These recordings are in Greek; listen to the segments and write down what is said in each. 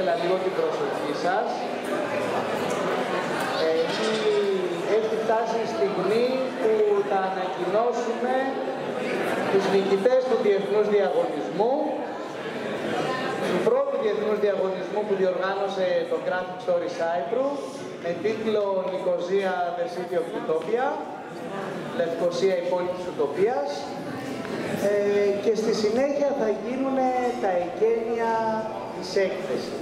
ήθελα λίγο την προσοχή σας. Έχει φτάσει η στιγμή που θα ανακοινώσουμε τους νικητές του Διεθνούς Διαγωνισμού. Του πρώτου Διεθνούς Διαγωνισμού που διοργάνωσε το Graphic Stories Cyprus με τίτλο «Nicosia, the City of Utopia», Λευκοσία, η πόλη της Ουτοπίας. Και στη συνέχεια θα γίνουν τα εγκαίνια της έκθεσης.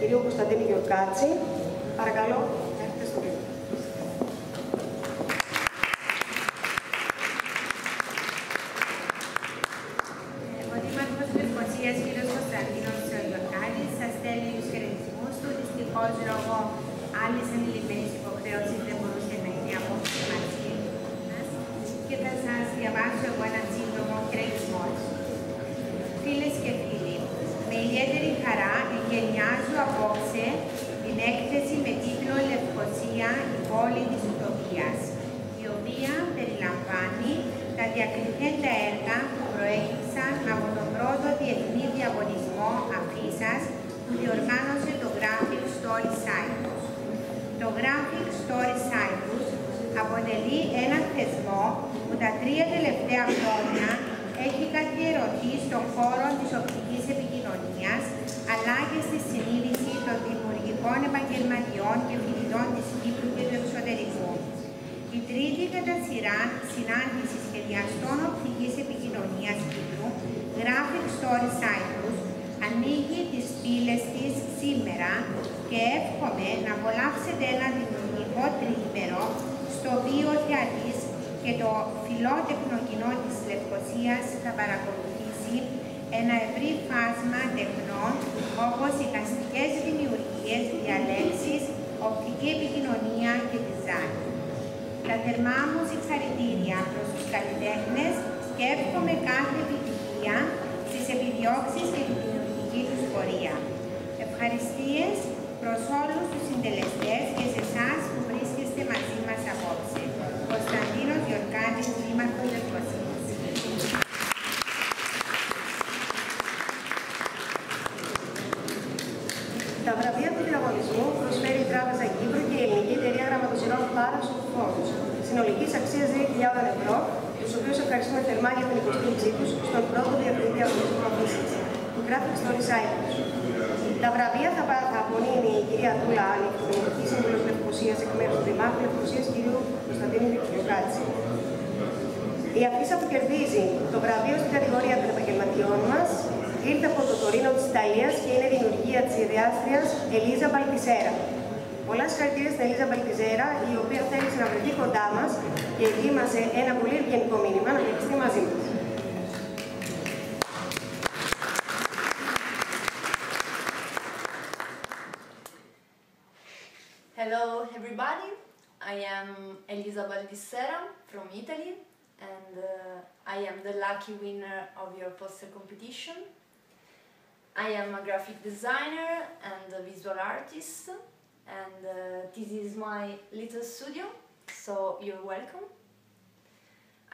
Κυρίου Κωνσταντίνου Γιορκάτση, παρακαλώ, έρχεται στο πλήρω. Εγώ είμαι και θα σας διαβάσω εγώ έναν σύντομο χαιρετισμό. Φίλες και φίλοι, με ιδιαίτερη χαρά εγκαινιάζω απόψε την έκθεση με τίτλο «Λευκοσία, η πόλη της Ουτοπίας», η οποία περιλαμβάνει τα διακριθέντα έργα που προέκυψαν από τον πρώτο διεθνή διαγωνισμό αφίσας που διοργάνωσε το Graphic Stories Cyprus. Το Graphic Stories Cyprus αποτελεί έναν θεσμό που τα 3 τελευταία χρόνια έχει καθιερωθεί στον χώρο της οπτικής επικοινωνίας, αλλά και στη συνείδηση των δημιουργικών επαγγελματιών και φοιτητών της Κύπρου και του εξωτερικού. Η τρίτη κατά σειρά συνάντηση σχεδιαστών οπτικής επικοινωνίας Κύπρου, Graphic Stories Cyprus, ανοίγει τις πύλες της σήμερα και εύχομαι να απολαύσετε ένα δημιουργικό τριήμερο στο οποίο ο θεατής και το φιλότεχνο κοινό της Λευκοσίας θα παρακολουθήσει ένα ευρύ φάσμα τεχνών όπως εικαστικές δημιουργίες, διαλέξεις, οπτική επικοινωνία και design. Τα θερμά μου συγχαρητήρια προς τους καλλιτέχνες και εύχομαι κάθε επιτυχία στις επιδιώξεις και την δημιουργική τους πορεία. Ευχαριστίες προς όλους τους συντελεστές και σε εσάς που βρίσκεστε μαζί μας απόψε. Κωνσταντίνος Γιορκάτσης, Δήμαρχος Λευκοσίας. Τα βραβεία του διαγωνισμού προσφέρει η Τράπεζα Κύπρου και η ελληνική εταιρεία γραμματοσυρών Parachute Fonts, συνολικής αξίας €2.000, τους οποίους ευχαριστούμε θερμά για την υποστήριξή τους στον πρώτο διαγωνισμό αφίσης, του Graphic Stories Cyprus. Τα βραβεία θα απονείμει η κυρία Τούλα Άννη, η Δημοτική Σύμβουλος Λευκοσίας εκ μέρους του Δημάρχου Λευκοσίας, κ. Κωνσταντίνου Giorkatzhi. Η αφίσα που κερδίζει το βραβείο στην κατηγορία των επαγγελματιών μας ήρθε από το Τωρίνο της Ιταλίας και είναι δημιουργία της ιδιάστριας Ελίζα Μπαλτισέρα. Πολλά συγχαρητήρια στην Ελίζα Baldissera, η οποία θέλησε να βρεθεί κοντά μας και ετοίμασε ένα πολύ ευγενικό μήνυμα να βρεθεί μαζί μας. Hello everybody, I am Elisa Baldissera from Italy and I am the lucky winner of your poster competition. I am a graphic designer and a visual artist. And this is my little studio, so you're welcome.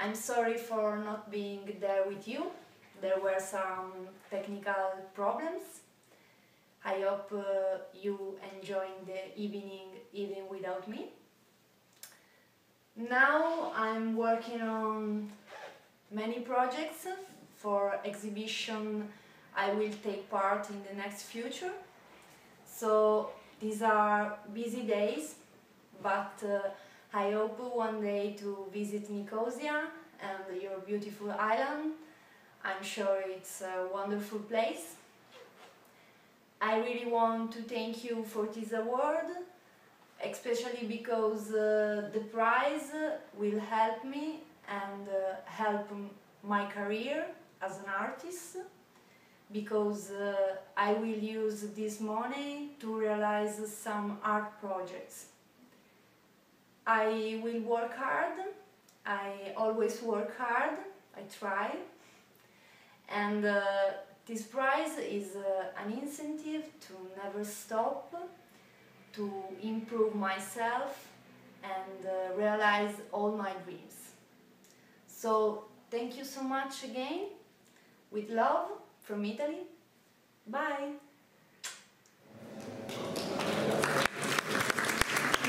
I'm sorry for not being there with you. There were some technical problems. I hope you enjoying the evening even without me. Now I'm working on many projects for exhibition I will take part in the next future. So these are busy days, but I hope one day to visit Nicosia and your beautiful island. I'm sure it's a wonderful place. I really want to thank you for this award, especially because the prize will help me and help my career as an artist, because I will use this money to realize some art projects. I will work hard, I always work hard, I try, and this prize is an incentive to never stop, to improve myself and realize all my dreams. So thank you so much again, with love, from Italy. Bye! Το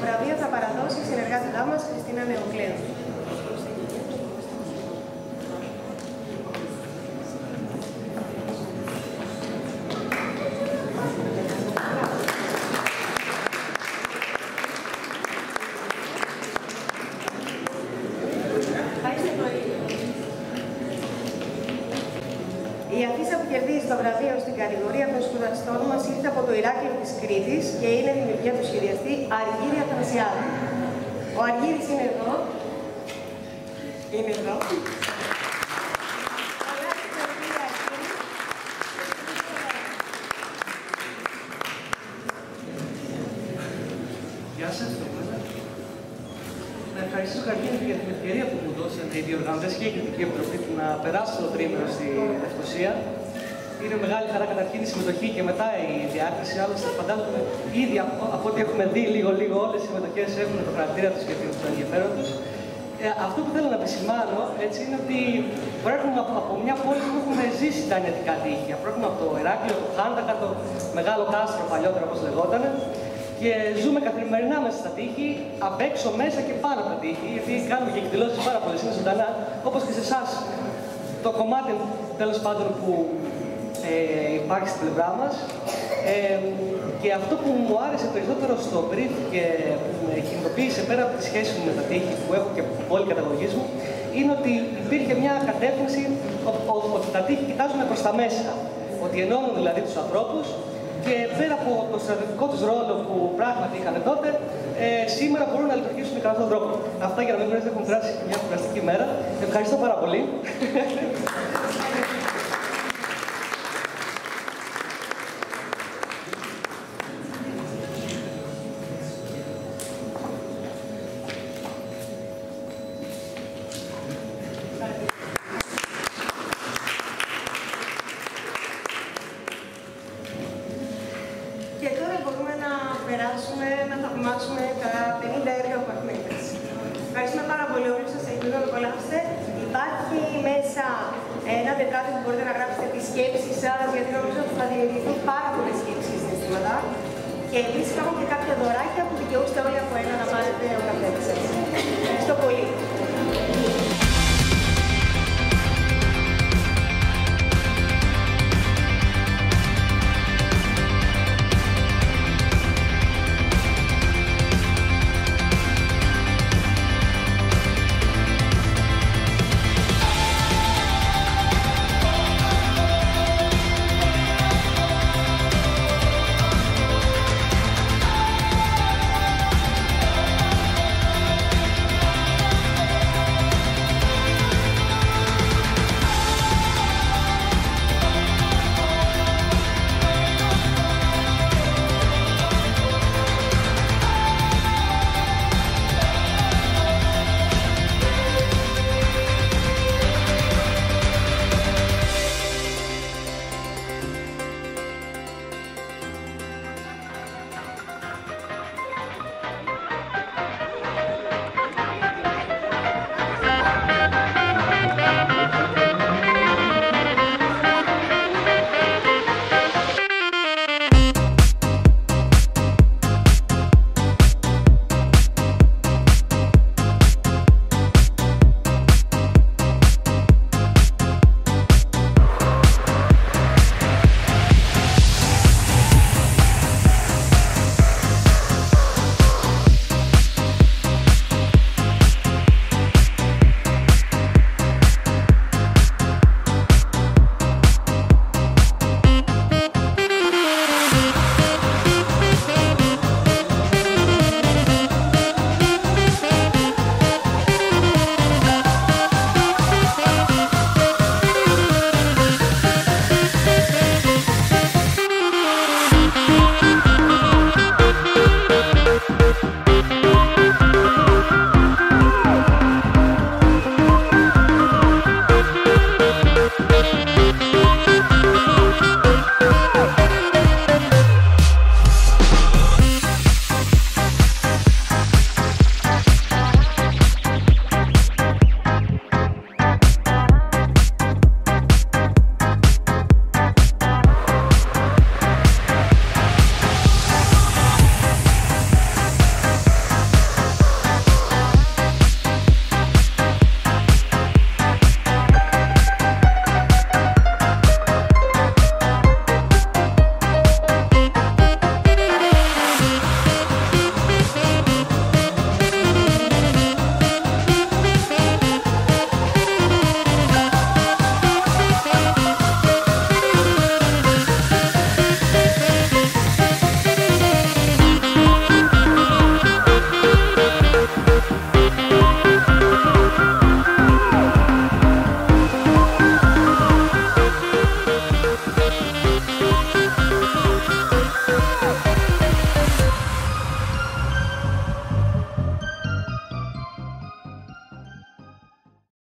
βραβείο θα παραδώσει η συνεργάτητά μας Χριστίνα Νεοκλέου. Και είναι δημιουργία του σχεδιαστή Αργύρη Αθανασιάδη. Ο Αργύρης είναι εδώ. Είναι εδώ. ευχαριστήσω καταρχήν για την ευκαιρία που μου δώσατε οι διοργανωτές και η Κριτική Επιτροπή να περάσω το τρίμηνο στη Λευκοσία. Είναι μεγάλη χαρά καταρχήν η συμμετοχή και μετά η διάκριση. Άλλωστε, φαντάζομαι ήδη από ό,τι έχουμε δει λίγο-λίγο, όλες οι συμμετοχές έχουν το χαρακτήρα τους και το ενδιαφέρον τους. Αυτό που θέλω να επισημάνω έτσι, είναι ότι προέρχομαι από μια πόλη που έχουμε ζήσει τα ενετικά τείχη. Προέρχομαι από το Εράκλειο, το Χάντακα, το μεγάλο κάστρο παλιότερα όπως λεγόταν. Και ζούμε καθημερινά μέσα στα τείχη, απ' έξω, μέσα και πάνω από τα τείχη. Γιατί κάνουμε και εκδηλώσεις πάρα πολλές, είναι ζωντανά. Όπως και σε εσάς, το κομμάτι τέλος πάντων που υπάρχει στην πλευρά μας. Και αυτό που μου άρεσε περισσότερο στο brief και που με κινητοποίησε πέρα από τη σχέση μου με τα τείχη που έχω και από την πόλη καταγωγής μου, είναι ότι υπήρχε μια κατεύθυνση ότι τα τείχη κοιτάζουν προς τα μέσα. Ότι ενώνουν δηλαδή τους ανθρώπους. Και πέρα από το στρατιωτικό τους ρόλο που πράγματι είχαν τότε, σήμερα μπορούν να λειτουργήσουν με κανέναν τρόπο. Αυτά για να μην γνωρίζετε έχουν περάσει μια φανταστική μέρα. Ευχαριστώ πάρα πολύ. Και επίσης υπάρχουν και κάποια δωράκια που δικαιούστε όλοι από ένα να πάρετε ο καθένας σας. Ευχαριστώ πολύ.